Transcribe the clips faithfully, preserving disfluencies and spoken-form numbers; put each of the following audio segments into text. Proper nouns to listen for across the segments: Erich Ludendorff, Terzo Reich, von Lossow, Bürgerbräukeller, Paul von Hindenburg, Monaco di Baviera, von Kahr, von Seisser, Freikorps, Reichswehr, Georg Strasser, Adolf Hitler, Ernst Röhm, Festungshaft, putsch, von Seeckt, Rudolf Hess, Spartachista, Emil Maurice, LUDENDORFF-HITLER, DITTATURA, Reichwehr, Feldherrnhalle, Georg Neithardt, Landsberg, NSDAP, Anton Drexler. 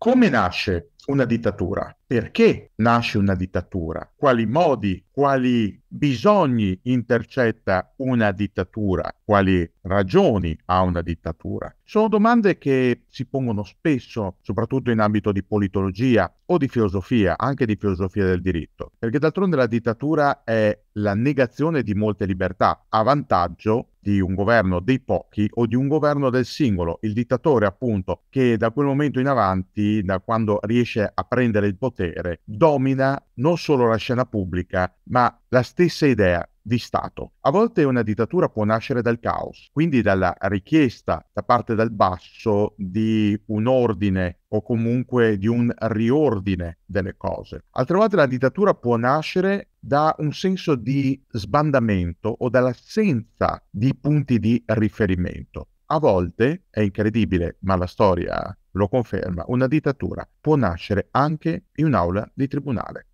Come nasce una dittatura? Perché nasce una dittatura? Quali modi, quali bisogni intercetta una dittatura? Quali ragioni ha una dittatura? Sono domande che si pongono spesso, soprattutto in ambito di politologia o di filosofia, anche di filosofia del diritto, perché d'altronde la dittatura è la negazione di molte libertà a vantaggio di un governo dei pochi o di un governo del singolo, il dittatore appunto, che da quel momento in avanti, da quando riesce a prendere il potere, domina non solo la scena pubblica, ma la stessa idea di Stato. A volte una dittatura può nascere dal caos, quindi dalla richiesta da parte dal basso di un ordine o comunque di un riordine delle cose. Altre volte la dittatura può nascere da un senso di sbandamento o dall'assenza di punti di riferimento. A volte, è incredibile, ma la storia lo conferma, una dittatura può nascere anche in un'aula di tribunale.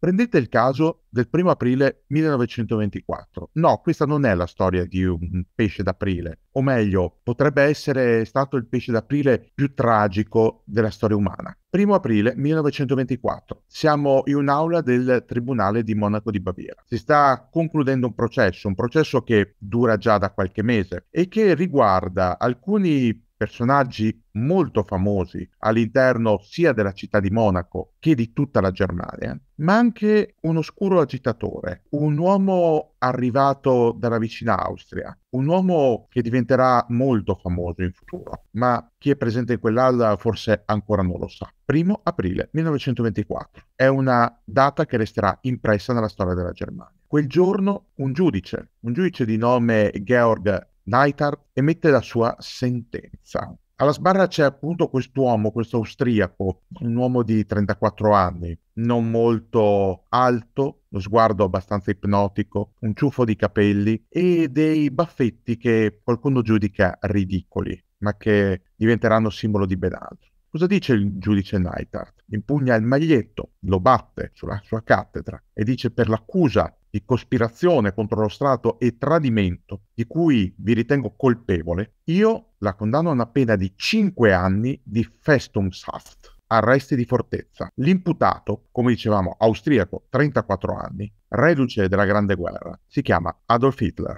Prendete il caso del primo aprile millenovecentoventiquattro. No, questa non è la storia di un pesce d'aprile, o meglio, potrebbe essere stato il pesce d'aprile più tragico della storia umana. Primo aprile millenovecentoventiquattro, siamo in un'aula del Tribunale di Monaco di Baviera. Si sta concludendo un processo, un processo che dura già da qualche mese e che riguarda alcuni personaggi molto famosi all'interno sia della città di Monaco che di tutta la Germania, ma anche un oscuro agitatore, un uomo arrivato dalla vicina Austria, un uomo che diventerà molto famoso in futuro, ma chi è presente in quell'aula forse ancora non lo sa. Primo aprile millenovecentoventiquattro è una data che resterà impressa nella storia della Germania. Quel giorno un giudice, un giudice di nome Georg Neithardt, emette la sua sentenza. Alla sbarra c'è appunto quest'uomo, questo austriaco, un uomo di trentaquattro anni, non molto alto, lo sguardo abbastanza ipnotico, un ciuffo di capelli e dei baffetti che qualcuno giudica ridicoli, ma che diventeranno simbolo di ben altro. Cosa dice il giudice Neithardt? Impugna il maglietto, lo batte sulla sua cattedra e dice: per l'accusa di cospirazione contro lo Stato e tradimento di cui vi ritengo colpevole, io la condanno a una pena di cinque anni di Festungshaft, arresti di fortezza. L'imputato, come dicevamo, austriaco, trentaquattro anni, reduce della Grande Guerra, si chiama Adolf Hitler.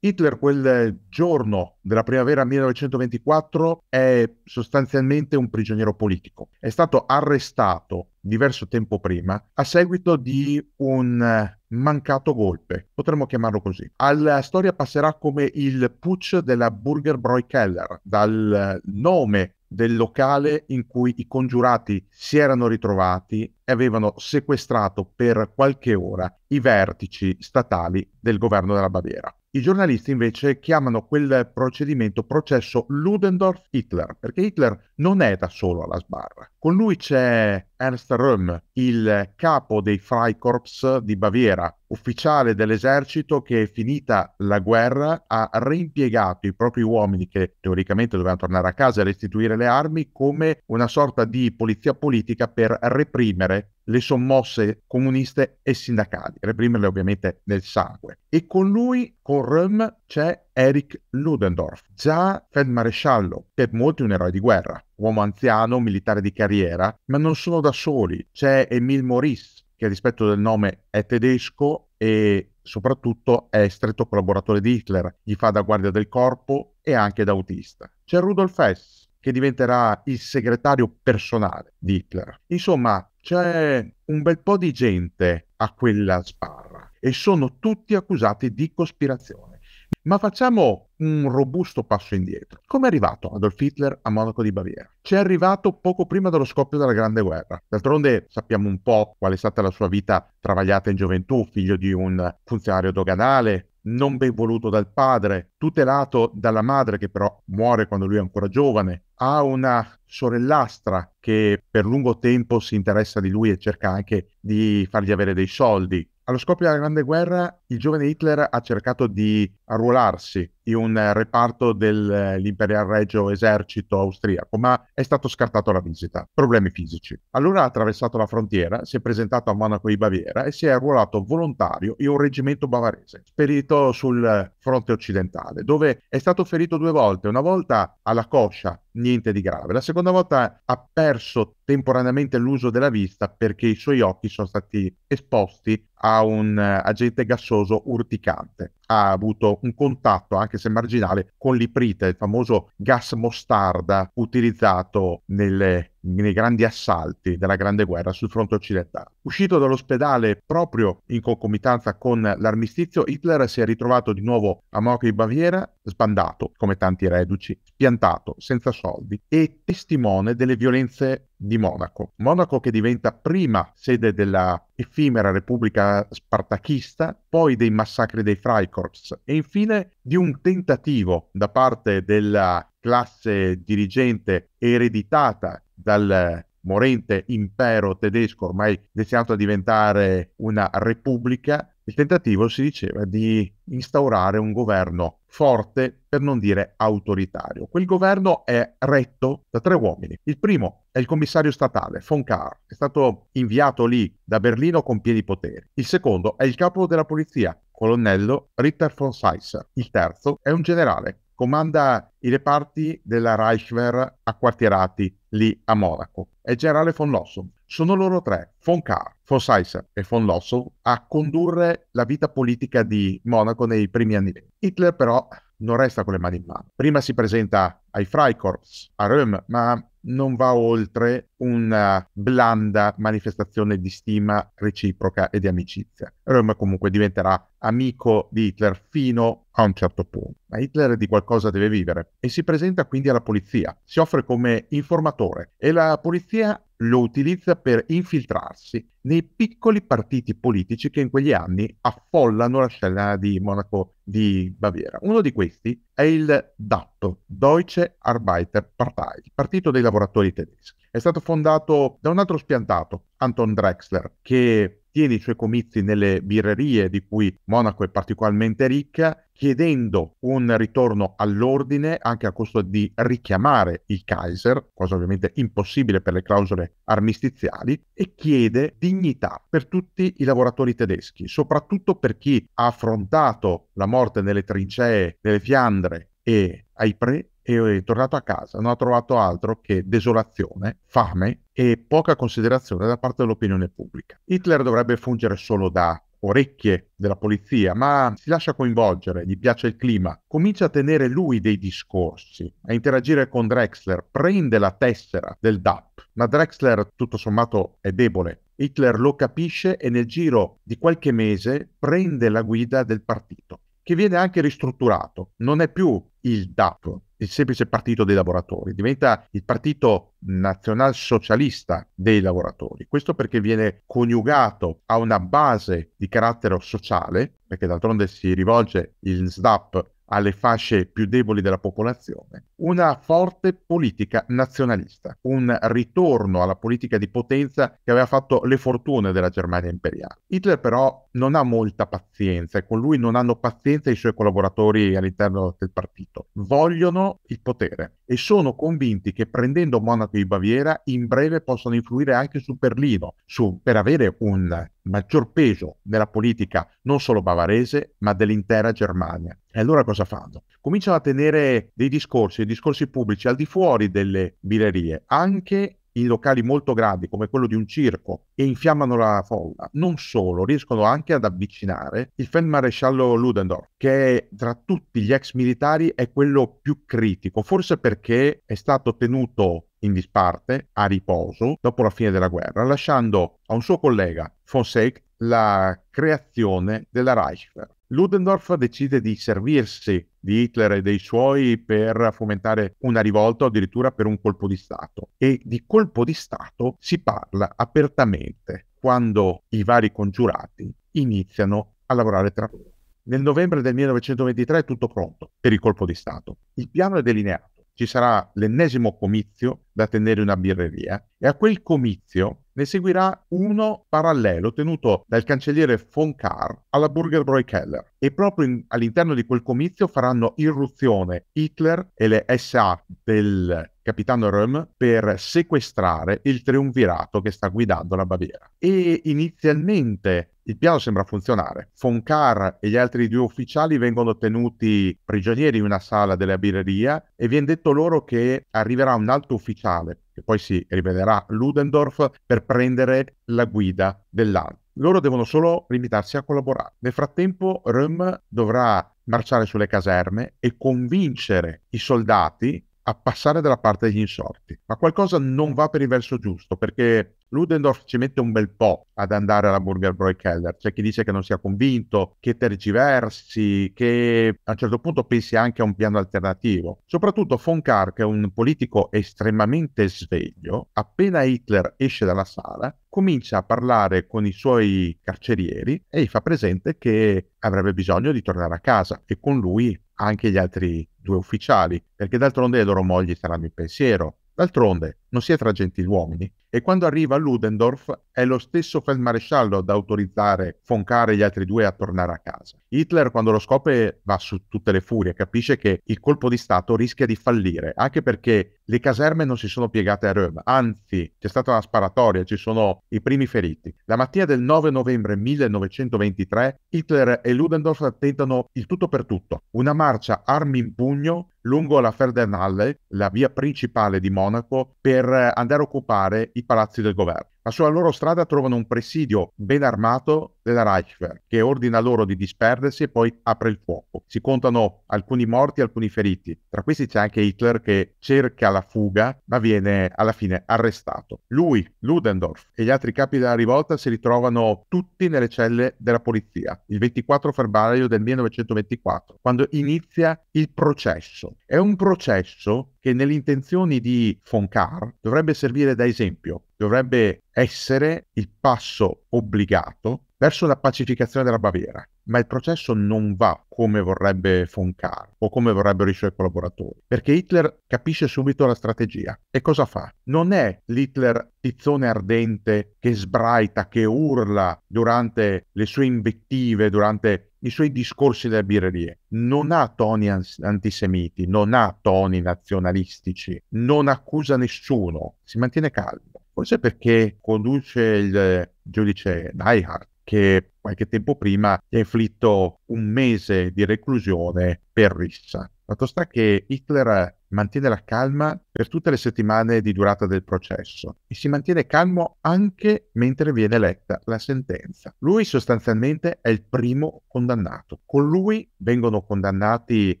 Hitler quel giorno della primavera millenovecentoventiquattro è sostanzialmente un prigioniero politico. È stato arrestato diverso tempo prima a seguito di un mancato golpe, potremmo chiamarlo così. Alla storia passerà come il putsch della Bürgerbräukeller, dal nome del locale in cui i congiurati si erano ritrovati e avevano sequestrato per qualche ora i vertici statali del governo della Baviera. I giornalisti invece chiamano quel procedimento processo LUDENDORFF-HITLER, perché Hitler non è da solo alla sbarra. Con lui c'è Ernst Röhm, il capo dei Freikorps di Baviera, ufficiale dell'esercito che, finita la guerra, ha reimpiegato i propri uomini che teoricamente dovevano tornare a casa e restituire le armi come una sorta di polizia politica per reprimere le sommosse comuniste e sindacali, reprimerle ovviamente nel sangue. E con lui, con Röhm, c'è Erich Ludendorff, già feldmaresciallo, per molti un eroe di guerra, uomo anziano, militare di carriera, ma non sono da soli. C'è Emil Maurice, che a rispetto del nome è tedesco e soprattutto è stretto collaboratore di Hitler, gli fa da guardia del corpo e anche da autista. C'è Rudolf Hess, che diventerà il segretario personale di Hitler. Insomma, c'è un bel po' di gente a quella sbarra e sono tutti accusati di cospirazione. Ma facciamo un robusto passo indietro. Come è arrivato Adolf Hitler a Monaco di Baviera? C'è arrivato poco prima dello scoppio della Grande Guerra. D'altronde sappiamo un po' qual è stata la sua vita travagliata in gioventù, figlio di un funzionario doganale, non ben voluto dal padre, tutelato dalla madre che però muore quando lui è ancora giovane. Ha una sorellastra che per lungo tempo si interessa di lui e cerca anche di fargli avere dei soldi. Allo scoppio della Grande Guerra, il giovane Hitler ha cercato di arruolarsi in un reparto dell'Imperial Regio Esercito austriaco, ma è stato scartato alla visita, problemi fisici. Allora ha attraversato la frontiera, si è presentato a Monaco di Baviera e si è arruolato volontario in un reggimento bavarese, sperito sul fronte occidentale, dove è stato ferito due volte, una volta alla coscia, niente di grave, la seconda volta ha perso temporaneamente l'uso della vista perché i suoi occhi sono stati esposti a un agente gassoso urticante. Ha avuto un contatto, anche se marginale, con l'iprite, il famoso gas mostarda utilizzato nelle nei grandi assalti della Grande Guerra sul fronte occidentale. Uscito dall'ospedale proprio in concomitanza con l'armistizio, Hitler si è ritrovato di nuovo a Monaco di Baviera, sbandato come tanti reduci, spiantato, senza soldi e testimone delle violenze di Monaco. Monaco che diventa prima sede della effimera Repubblica Spartachista, poi dei massacri dei Freikorps e infine di un tentativo da parte della classe dirigente ereditata dal morente impero tedesco ormai destinato a diventare una repubblica, il tentativo, si diceva, di instaurare un governo forte, per non dire autoritario. Quel governo è retto da tre uomini. Il primo è il commissario statale, von Kahr, è stato inviato lì da Berlino con pieni poteri. Il secondo è il capo della polizia, colonnello Ritter von Seisser. Il terzo è un generale, comanda i reparti della Reichwehr acquartierati lì a Monaco. È il generale von Lossow. Sono loro tre, von Kahr, von Seisser e von Lossow, a condurre la vita politica di Monaco nei primi anni venti. Hitler però non resta con le mani in mano. Prima si presenta ai Freikorps, a Röhm, ma non va oltre una blanda manifestazione di stima reciproca e di amicizia. Röhm comunque diventerà amico di Hitler fino a un certo punto. Ma Hitler di qualcosa deve vivere e si presenta quindi alla polizia. Si offre come informatore e la polizia lo utilizza per infiltrarsi nei piccoli partiti politici che in quegli anni affollano la scena di Monaco di Baviera. Uno di questi è il D A P, Deutsche Arbeiterpartei, il partito dei lavoratori tedeschi. È stato fondato da un altro spiantato, Anton Drexler, che tiene i suoi comizi nelle birrerie di cui Monaco è particolarmente ricca, chiedendo un ritorno all'ordine anche a costo di richiamare il Kaiser, cosa ovviamente impossibile per le clausole armistiziali, e chiede dignità per tutti i lavoratori tedeschi, soprattutto per chi ha affrontato la morte nelle trincee delle Fiandre e ai pre e è tornato a casa, non ha trovato altro che desolazione, fame e poca considerazione da parte dell'opinione pubblica. Hitler dovrebbe fungere solo da orecchie della polizia, ma si lascia coinvolgere, gli piace il clima, comincia a tenere lui dei discorsi, a interagire con Drexler, prende la tessera del D A P, ma Drexler tutto sommato è debole. Hitler lo capisce e nel giro di qualche mese prende la guida del partito, che viene anche ristrutturato, non è più il D A P, il semplice partito dei lavoratori, diventa il partito nazionalsocialista dei lavoratori. Questo perché viene coniugato a una base di carattere sociale, perché d'altronde si rivolge il S D A P alle fasce più deboli della popolazione, una forte politica nazionalista, un ritorno alla politica di potenza che aveva fatto le fortune della Germania imperiale. Hitler però non ha molta pazienza e con lui non hanno pazienza i suoi collaboratori all'interno del partito. Vogliono il potere e sono convinti che prendendo Monaco di Baviera in breve possono influire anche su Berlino, su, per avere un maggior peso nella politica non solo bavarese ma dell'intera Germania. E allora cosa fanno? Cominciano a tenere dei discorsi, dei discorsi pubblici al di fuori delle birrerie, anche in locali molto grandi come quello di un circo, e infiammano la folla. Non solo, riescono anche ad avvicinare il feldmaresciallo Ludendorff, che tra tutti gli ex militari è quello più critico, forse perché è stato tenuto in disparte, a riposo, dopo la fine della guerra, lasciando a un suo collega, von Seeckt, la creazione della Reichswehr. Ludendorff decide di servirsi di Hitler e dei suoi per fomentare una rivolta o addirittura per un colpo di Stato. E di colpo di Stato si parla apertamente quando i vari congiurati iniziano a lavorare tra loro. Nel novembre del millenovecentoventitré è tutto pronto per il colpo di Stato. Il piano è delineato. Ci sarà l'ennesimo comizio da tenere in una birreria e a quel comizio Ne seguirà uno parallelo tenuto dal cancelliere von Kahr alla Bürgerbräukeller, e proprio all'interno di quel comizio faranno irruzione Hitler e le S A del capitano Röhm per sequestrare il triumvirato che sta guidando la Baviera. E inizialmente il piano sembra funzionare. Von Kahr e gli altri due ufficiali vengono tenuti prigionieri in una sala della birreria e viene detto loro che arriverà un alto ufficiale, che poi si rivelerà Ludendorff, per prendere la guida dell'A N. Loro devono solo limitarsi a collaborare. Nel frattempo Röhm dovrà marciare sulle caserme e convincere i soldati a passare dalla parte degli insorti. Ma qualcosa non va per il verso giusto, perché Ludendorff ci mette un bel po' ad andare alla Bürgerbräukeller. C'è chi dice che non sia convinto, che tergiversi, che a un certo punto pensi anche a un piano alternativo. Soprattutto von Kahr, che è un politico estremamente sveglio, appena Hitler esce dalla sala, comincia a parlare con i suoi carcerieri e gli fa presente che avrebbe bisogno di tornare a casa, e con lui anche gli altri due ufficiali, perché d'altronde le loro mogli saranno in pensiero. D'altronde non si è tra gentiluomini, e quando arriva Ludendorff è lo stesso feldmaresciallo ad autorizzare von Kahr e gli altri due a tornare a casa. Hitler, quando lo scopre, va su tutte le furie, capisce che il colpo di stato rischia di fallire, anche perché le caserme non si sono piegate a Röhm, anzi c'è stata una sparatoria, ci sono i primi feriti. La mattina del nove novembre millenovecentoventitré Hitler e Ludendorff tentano il tutto per tutto, una marcia armi in pugno lungo la Feldherrnhalle, la via principale di Monaco, per andare a occupare i palazzi del governo. Ma sulla loro strada trovano un presidio ben armato della Reichwehr, che ordina loro di disperdersi e poi apre il fuoco. Si contano alcuni morti e alcuni feriti. Tra questi c'è anche Hitler, che cerca la fuga ma viene alla fine arrestato. Lui, Ludendorff e gli altri capi della rivolta si ritrovano tutti nelle celle della polizia il ventiquattro febbraio del millenovecentoventiquattro, quando inizia il processo. È un processo che nelle intenzioni di von Kahr dovrebbe servire da esempio, dovrebbe essere il passo obbligato verso la pacificazione della Baviera. Ma il processo non va come vorrebbe von Kahr o come vorrebbero i suoi collaboratori, perché Hitler capisce subito la strategia. E cosa fa? Non è l'Hitler tizzone ardente che sbraita, che urla durante le sue invettive, durante i suoi discorsi delle birrerie. Non ha toni antisemiti, non ha toni nazionalistici, non accusa nessuno, si mantiene calmo. Forse perché conduce il giudice Neithardt, che qualche tempo prima gli ha inflitto un mese di reclusione per rissa. Fatto sta che Hitler mantiene la calma per tutte le settimane di durata del processo e si mantiene calmo anche mentre viene letta la sentenza. Lui sostanzialmente è il primo condannato. Con lui vengono condannati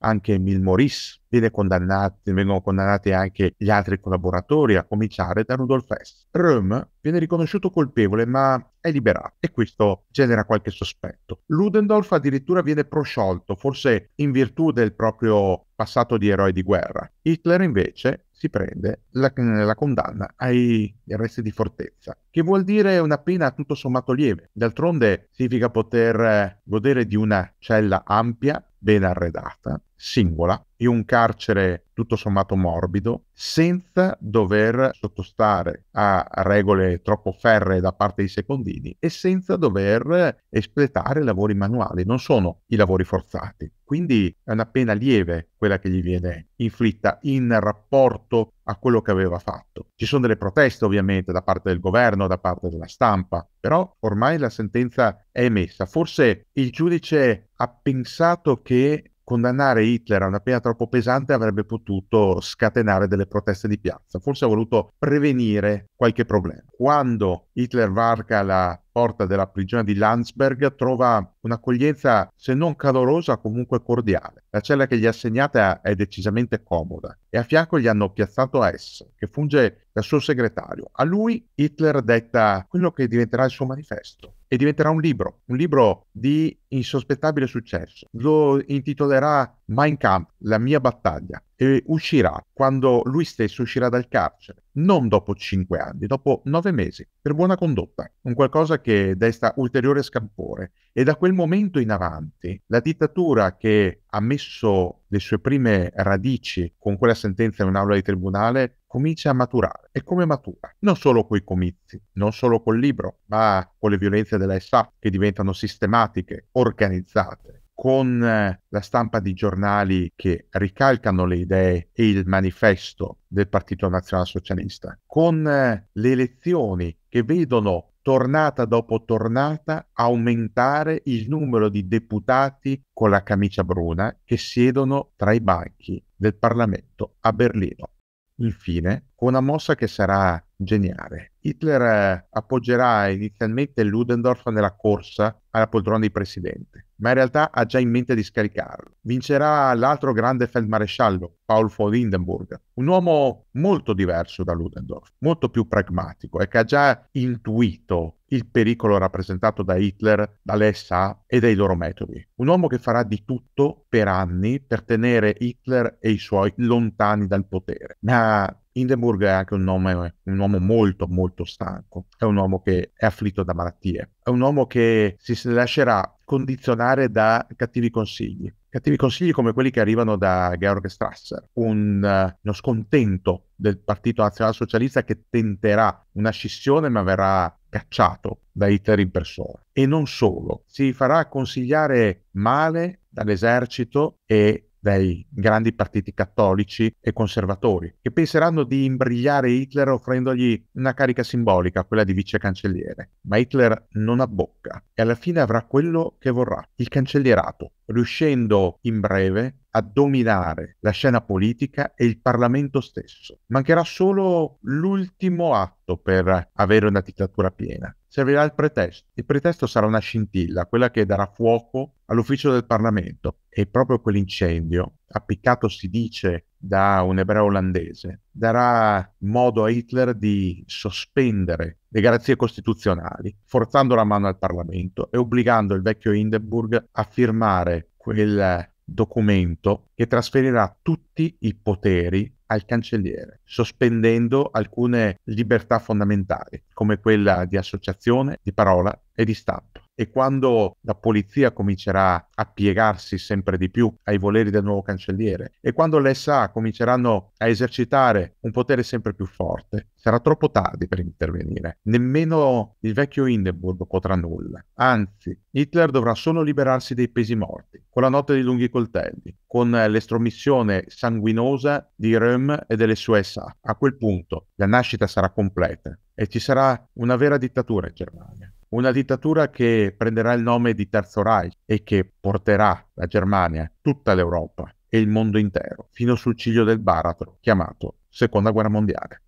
anche Emil Maurice, viene condannati, vengono condannati anche gli altri collaboratori, a cominciare da Rudolf Hess. Röhm viene riconosciuto colpevole ma è liberato, e questo genera qualche sospetto. Ludendorff addirittura viene prosciolto, forse in virtù del proprio passato di eroe di guerra. Hitler invece si prende la, la condanna ai arresti di fortezza, che vuol dire una pena tutto sommato lieve. D'altronde significa poter godere di una cella ampia, ben arredata, singola, in un carcere tutto sommato morbido, senza dover sottostare a regole troppo ferree da parte dei secondini e senza dover espletare lavori manuali, non sono i lavori forzati. Quindi è una pena lieve quella che gli viene inflitta in rapporto a quello che aveva fatto. Ci sono delle proteste ovviamente da parte del governo, da parte della stampa, però ormai la sentenza è emessa. Forse il giudice ha pensato che condannare Hitler a una pena troppo pesante avrebbe potuto scatenare delle proteste di piazza, forse ha voluto prevenire qualche problema. Quando Hitler varca la porta della prigione di Landsberg trova un'accoglienza, se non calorosa, comunque cordiale. La cella che gli è assegnata è decisamente comoda e a fianco gli hanno piazzato Hess, che funge da suo segretario. A lui Hitler detta quello che diventerà il suo manifesto, e diventerà un libro, un libro di insospettabile successo. Lo intitolerà Mein Kampf, la mia battaglia, eh, uscirà quando lui stesso uscirà dal carcere, non dopo cinque anni, dopo nove mesi, per buona condotta, un qualcosa che desta ulteriore scalpore. E da quel momento in avanti la dittatura, che ha messo le sue prime radici con quella sentenza in un'aula di tribunale, comincia a maturare. E come matura? Non solo coi comizi, non solo col libro, ma con le violenze della S A che diventano sistematiche, organizzate, con la stampa di giornali che ricalcano le idee e il manifesto del Partito Nazionalsocialista, con le elezioni che vedono tornata dopo tornata aumentare il numero di deputati con la camicia bruna che siedono tra i banchi del Parlamento a Berlino. Infine, con una mossa che sarà geniale, Hitler appoggerà inizialmente Ludendorff nella corsa alla poltrona di presidente, ma in realtà ha già in mente di scaricarlo. Vincerà l'altro grande feldmaresciallo, Paul von Hindenburg, un uomo molto diverso da Ludendorff, molto più pragmatico e che ha già intuito il pericolo rappresentato da Hitler, dalle S A e dai loro metodi. Un uomo che farà di tutto per anni per tenere Hitler e i suoi lontani dal potere. Ma Hindenburg è anche un uomo, un uomo molto molto stanco, è un uomo che è afflitto da malattie, è un uomo che si lascerà condizionare da cattivi consigli. Cattivi consigli come quelli che arrivano da Georg Strasser, un, uh, uno scontento del Partito Nazionalsocialista che tenterà una scissione ma verrà cacciato da Hitler in persona. E non solo, si farà consigliare male dall'esercito e dai grandi partiti cattolici e conservatori, che penseranno di imbrigliare Hitler offrendogli una carica simbolica, quella di vice cancelliere. Ma Hitler non abbocca e alla fine avrà quello che vorrà, il cancellierato, riuscendo in breve a dominare la scena politica e il Parlamento stesso. Mancherà solo l'ultimo atto per avere una dittatura piena. Servirà il pretesto. Il pretesto sarà una scintilla, quella che darà fuoco all'ufficio del Parlamento. E proprio quell'incendio, appiccato si dice da un ebreo olandese, darà modo a Hitler di sospendere le garanzie costituzionali, forzando la mano al Parlamento e obbligando il vecchio Hindenburg a firmare quel documento che trasferirà tutti i poteri al cancelliere, sospendendo alcune libertà fondamentali come quella di associazione, di parola e di stampa. E quando la polizia comincerà a piegarsi sempre di più ai voleri del nuovo cancelliere e quando le S A cominceranno a esercitare un potere sempre più forte, sarà troppo tardi per intervenire. Nemmeno il vecchio Hindenburg potrà nulla. Anzi, Hitler dovrà solo liberarsi dei pesi morti, con la notte dei lunghi coltelli, con l'estromissione sanguinosa di Röhm e delle sue S A. A quel punto la nascita sarà completa e ci sarà una vera dittatura in Germania. Una dittatura che prenderà il nome di Terzo Reich e che porterà la Germania, tutta l'Europa e il mondo intero fino sul ciglio del baratro chiamato Seconda Guerra Mondiale.